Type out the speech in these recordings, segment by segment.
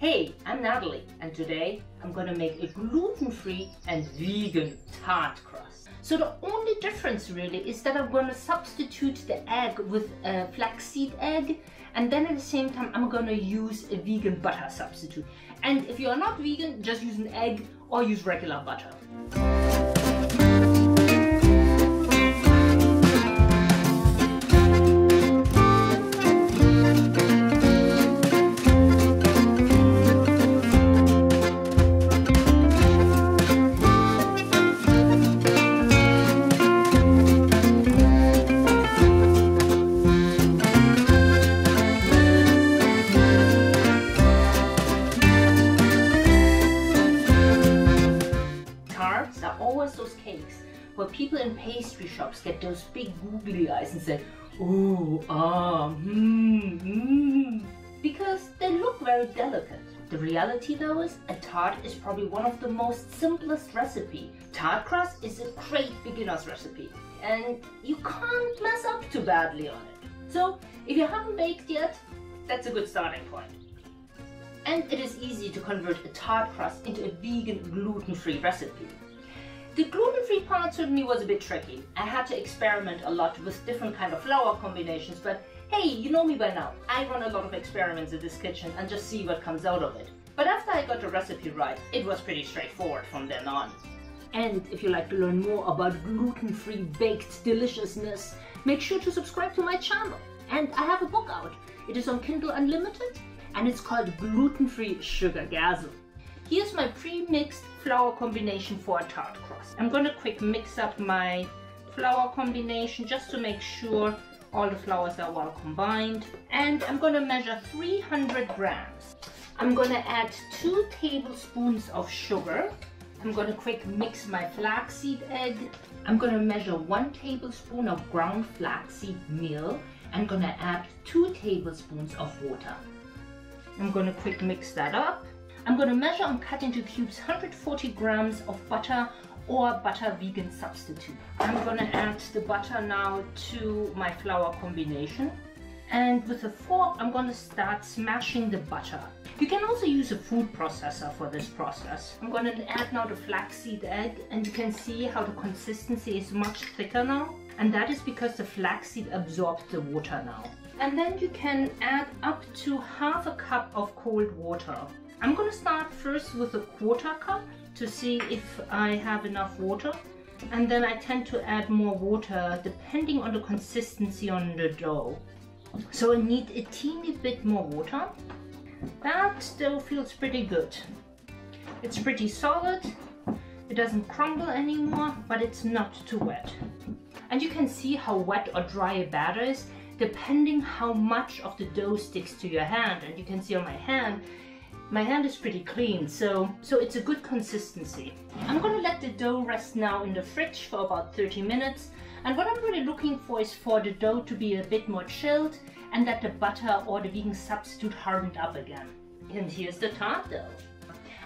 Hey, I'm Natalie, and today I'm gonna make a gluten-free and vegan tart crust. So the only difference really is that I'm gonna substitute the egg with a flaxseed egg, and then at the same time I'm gonna use a vegan butter substitute. And if you're not vegan, just use an egg or use regular butter. Tarts are always those cakes where people in pastry shops get those big googly eyes and say, "Ooh, ah, mmm, mmm," because they look very delicate. The reality though is a tart is probably one of the most simplest recipes. Tart crust is a great beginner's recipe and you can't mess up too badly on it. So if you haven't baked yet, that's a good starting point. And it is easy to convert a tart crust into a vegan, gluten-free recipe. The gluten-free part certainly was a bit tricky. I had to experiment a lot with different kind of flour combinations, but hey, you know me by now. I run a lot of experiments in this kitchen and just see what comes out of it. But after I got the recipe right, it was pretty straightforward from then on. And if you'd like to learn more about gluten-free baked deliciousness, make sure to subscribe to my channel. And I have a book out. It is on Kindle Unlimited, and it's called Gluten-Free Sugargasm. Here's my pre-mixed flour combination for a tart crust. I'm gonna quick mix up my flour combination just to make sure all the flours are well combined. And I'm gonna measure 300 grams. I'm gonna add 2 tablespoons of sugar. I'm gonna quick mix my flaxseed egg. I'm gonna measure 1 tablespoon of ground flaxseed meal. I'm gonna add 2 tablespoons of water. I'm gonna quick mix that up. I'm gonna measure and cut into cubes 140 grams of butter or butter vegan substitute. I'm gonna add the butter now to my flour combination. And with a fork, I'm gonna start smashing the butter. You can also use a food processor for this process. I'm gonna add now the flaxseed egg, and you can see how the consistency is much thicker now. And that is because the flaxseed absorbs the water now. And then you can add up to 1/2 cup of cold water. I'm gonna start first with 1/4 cup to see if I have enough water. And then I tend to add more water depending on the consistency on the dough. So I need a teeny bit more water. That dough feels pretty good. It's pretty solid. It doesn't crumble anymore, but it's not too wet. And you can see how wet or dry a batter is, depending how much of the dough sticks to your hand. And you can see on my hand is pretty clean, so it's a good consistency. I'm gonna let the dough rest now in the fridge for about 30 minutes. And what I'm really looking for is for the dough to be a bit more chilled and that the butter or the vegan substitute hardened up again. And here's the tart dough.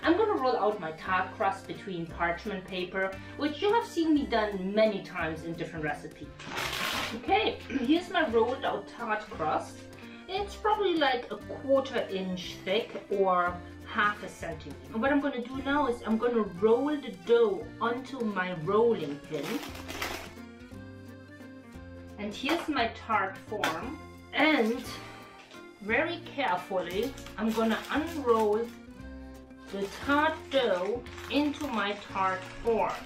I'm gonna roll out my tart crust between parchment paper, which you have seen me done many times in different recipes. Okay, here's my rolled out tart crust. It's probably like 1/4 inch thick or 1/2 centimeter. And what I'm gonna do now is I'm gonna roll the dough onto my rolling pin. And here's my tart form. And very carefully, I'm gonna unroll the tart dough into my tart form.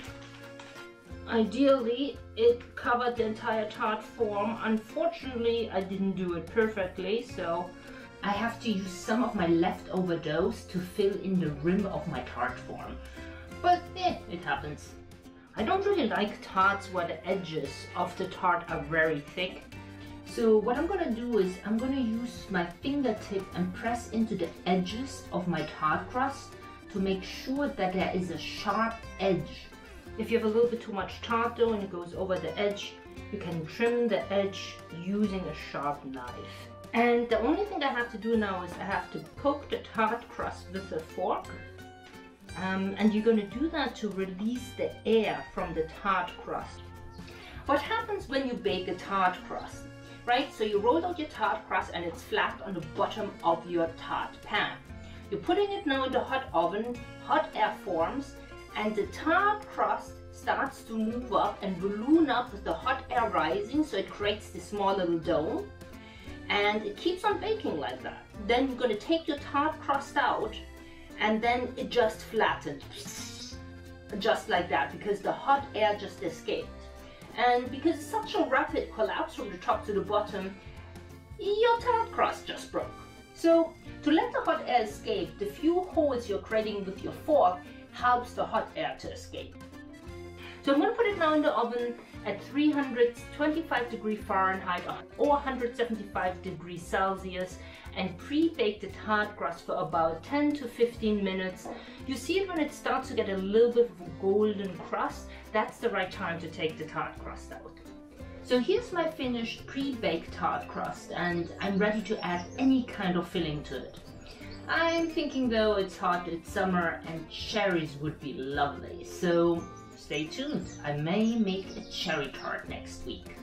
Ideally, it covered the entire tart form. Unfortunately, I didn't do it perfectly, so I have to use some of my leftover dough to fill in the rim of my tart form. But it happens. I don't really like tarts where the edges of the tart are very thick. So what I'm gonna do is I'm gonna use my fingertip and press into the edges of my tart crust to make sure that there is a sharp edge. If you have a little bit too much tart dough and it goes over the edge, you can trim the edge using a sharp knife. And the only thing I have to do now is I have to poke the tart crust with a fork. And you're gonna do that to release the air from the tart crust. What happens when you bake a tart crust, right? So you roll out your tart crust and it's flat on the bottom of your tart pan. You're putting it now in the hot oven, hot air forms, and the tart crust starts to move up and balloon up with the hot air rising, so it creates this small little dome, and it keeps on baking like that. Then you're going to take your tart crust out, and then it just flattened, just like that, because the hot air just escaped. And because it's such a rapid collapse from the top to the bottom, your tart crust just broke. So to let the hot air escape, the few holes you're creating with your fork helps the hot air to escape. So I'm going to put it now in the oven at 325 degrees Fahrenheit or 175 degrees Celsius and pre-bake the tart crust for about 10 to 15 minutes. You see it when it starts to get a little bit of a golden crust, that's the right time to take the tart crust out. So here's my finished pre-baked tart crust and I'm ready to add any kind of filling to it. I'm thinking though it's hot, it's summer and cherries would be lovely, so stay tuned, I may make a cherry tart next week.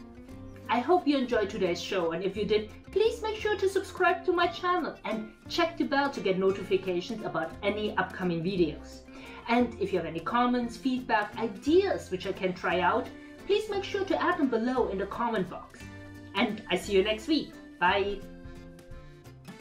I hope you enjoyed today's show, and if you did, please make sure to subscribe to my channel and check the bell to get notifications about any upcoming videos. And if you have any comments, feedback, ideas which I can try out, please make sure to add them below in the comment box. And I see you next week. Bye!